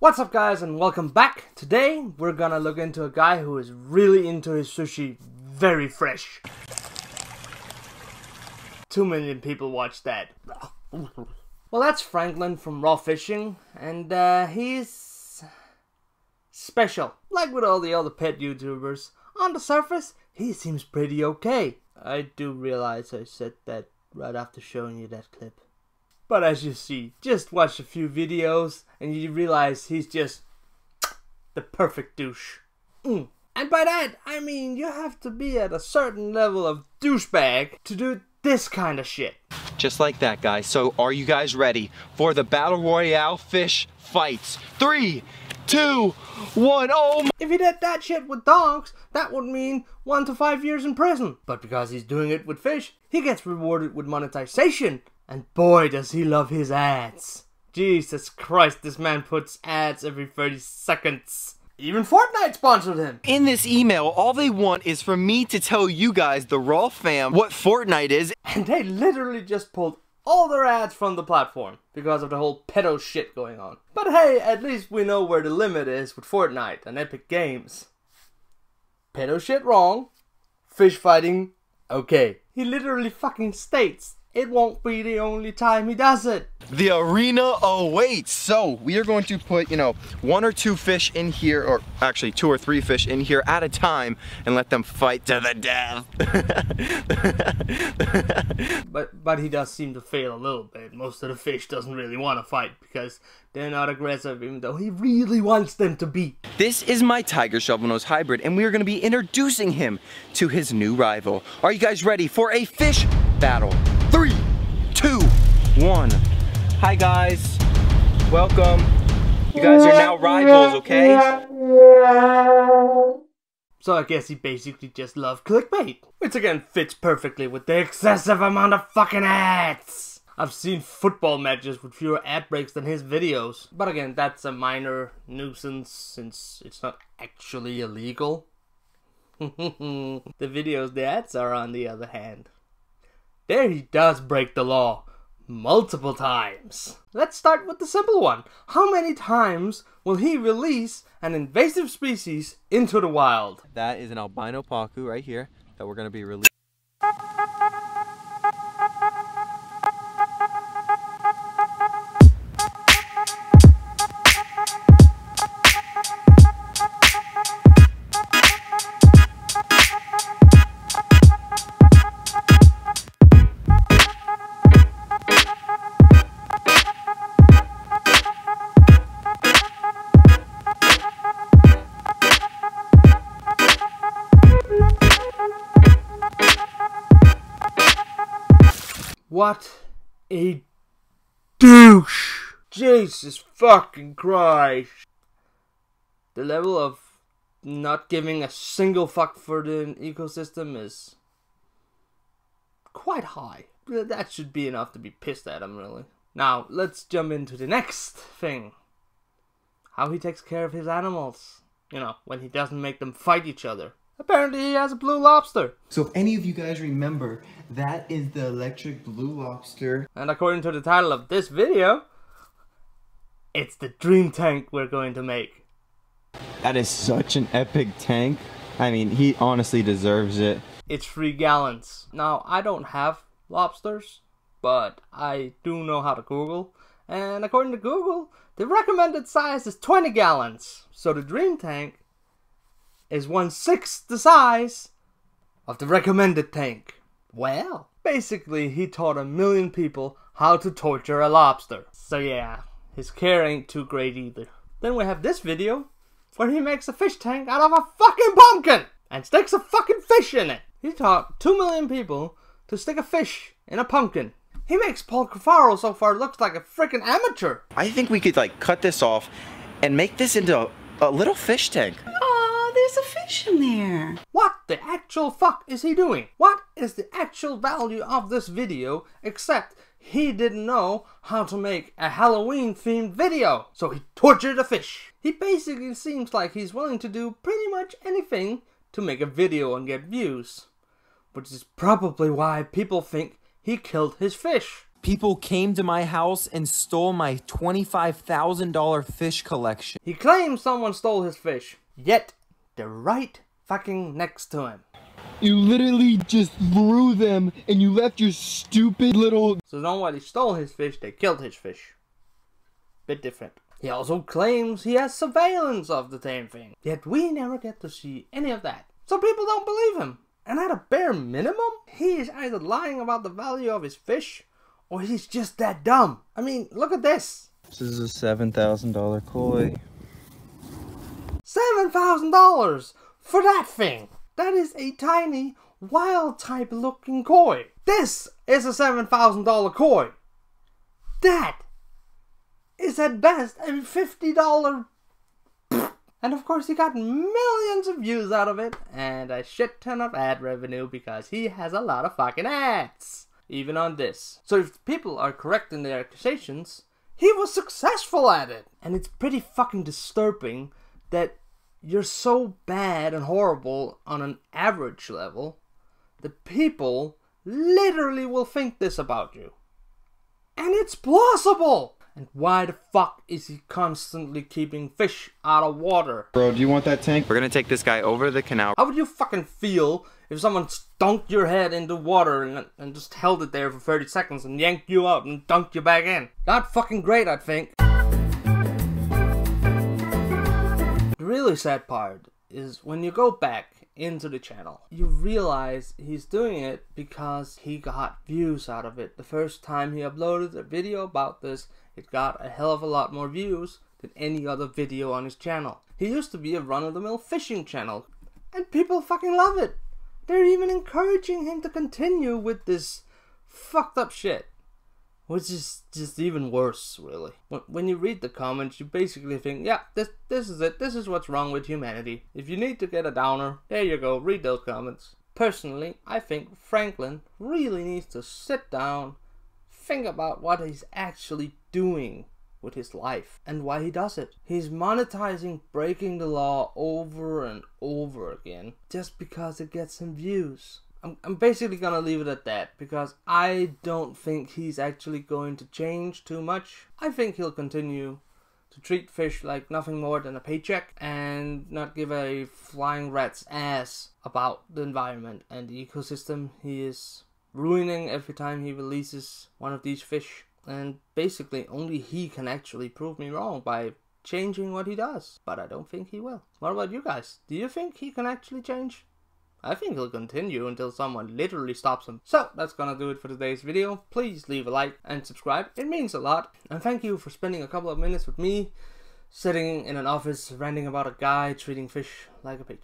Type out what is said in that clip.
What's up, guys, and welcome back. Today we're gonna look into a guy who is really into his sushi very fresh. 2 million people watched that. Well, that's Franklin from Raw Fishing, and he's special. Like with all the other pet YouTubers, on the surface he seems pretty okay. I do realize I said that right after showing you that clip. But as you see, just watch a few videos and you realize he's just the perfect douche. And by that, I mean you have to be at a certain level of douchebag to do this kind of shit. Just like that, guys. So are you guys ready for the Battle Royale fish fights? 3, 2, 1, oh my. If he did that shit with dogs, that would mean 1 to 5 years in prison. But because he's doing it with fish, he gets rewarded with monetization. And boy, does he love his ads. Jesus Christ, this man puts ads every 30 seconds. Even Fortnite sponsored him. In this email, all they want is for me to tell you guys, the Raw fam, what Fortnite is. And they literally just pulled all their ads from the platform because of the whole pedo shit going on. But hey, at least we know where the limit is with Fortnite and Epic Games. Pedo shit wrong. Fish fighting, okay. He literally fucking states it won't be the only time he does it. The arena awaits. So we are going to put, you know, 1 or 2 fish in here, or actually 2 or 3 fish in here at a time and let them fight to the death. but he does seem to fail a little bit. Most of the fish doesn't really want to fight because they're not aggressive, even though he really wants them to be. This is my Tiger Shovelnose Hybrid, and we are going to be introducing him to his new rival. Are you guys ready for a fish battle? 3, 2, 1. Hi guys, welcome. You guys are now rivals, okay? So I guess he basically just loved clickbait, which again fits perfectly with the excessive amount of fucking ads. I've seen football matches with fewer ad breaks than his videos. But again, that's a minor nuisance since it's not actually illegal. The videos, the ads are on the other hand. There he does break the law, multiple times. Let's start with the simple one. How many times will he release an invasive species into the wild? That is an albino pacu right here that we're gonna be releasing. What a douche! Jesus fucking Christ! The level of not giving a single fuck for the ecosystem is quite high. That should be enough to be pissed at him, really. Now, let's jump into the next thing. How he takes care of his animals. You know, when he doesn't make them fight each other. Apparently he has a blue lobster. So if any of you guys remember, that is the electric blue lobster. And according to the title of this video, it's the dream tank we're going to make. That is such an epic tank. I mean, he honestly deserves it. It's 3 gallons. Now, I don't have lobsters, but I do know how to Google. And according to Google, the recommended size is 20 gallons. So the dream tank is 1/6 the size of the recommended tank. Well, basically he taught 1 million people how to torture a lobster. So yeah, his care ain't too great either. Then we have this video where he makes a fish tank out of a fucking pumpkin and sticks a fucking fish in it. He taught 2 million people to stick a fish in a pumpkin. He makes Paul Cafaro so far looks like a freaking amateur. I think we could like cut this off and make this into a little fish tank. There's a fish in there. What the actual fuck is he doing? What is the actual value of this video except he didn't know how to make a Halloween themed video, so he tortured a fish. He basically seems like he's willing to do pretty much anything to make a video and get views, which is probably why people think he killed his fish. People came to my house and stole my $25,000 fish collection. He claims someone stole his fish, yet they're right fucking next to him. You literally just threw them and you left your stupid little... So nobody stole his fish, they killed his fish. Bit different. He also claims he has surveillance of the damn thing, yet we never get to see any of that. So people don't believe him. And at a bare minimum, he is either lying about the value of his fish, or he's just that dumb. I mean, look at this. This is a $7,000 koi. $7,000 for that thing. That is a tiny, wild type looking koi. This is a $7,000 koi. That is at best a $50. And of course he got millions of views out of it, and a shit ton of ad revenue because he has a lot of fucking ads. Even on this. So if people are correct in their accusations, he was successful at it. And it's pretty fucking disturbing that you're so bad and horrible on an average level that people literally will think this about you. And it's plausible! And why the fuck is he constantly keeping fish out of water? Bro, do you want that tank? We're gonna take this guy over the canal. How would you fucking feel if someone dunked your head into water and just held it there for 30 seconds and yanked you up and dunked you back in? Not fucking great, I think. The really sad part is when you go back into the channel, you realize he's doing it because he got views out of it. The first time he uploaded a video about this, it got a hell of a lot more views than any other video on his channel. He used to be a run-of-the-mill fishing channel, and people fucking love it. They're even encouraging him to continue with this fucked up shit, which is just even worse, really. When you read the comments, you basically think, yeah, this is it. This is what's wrong with humanity. If you need to get a downer, there you go, read those comments. Personally, I think Franklin really needs to sit down, think about what he's actually doing with his life and why he does it. He's monetizing breaking the law over and over again just because it gets him views. I'm basically gonna leave it at that because I don't think he's actually going to change too much. I think he'll continue to treat fish like nothing more than a paycheck and not give a flying rat's ass about the environment and the ecosystem he is ruining every time he releases one of these fish. And basically only he can actually prove me wrong by changing what he does. But I don't think he will. What about you guys? Do you think he can actually change? I think he'll continue until someone literally stops him. So that's gonna do it for today's video. Please leave a like and subscribe. It means a lot. And thank you for spending a couple of minutes with me sitting in an office ranting about a guy treating fish like a pig.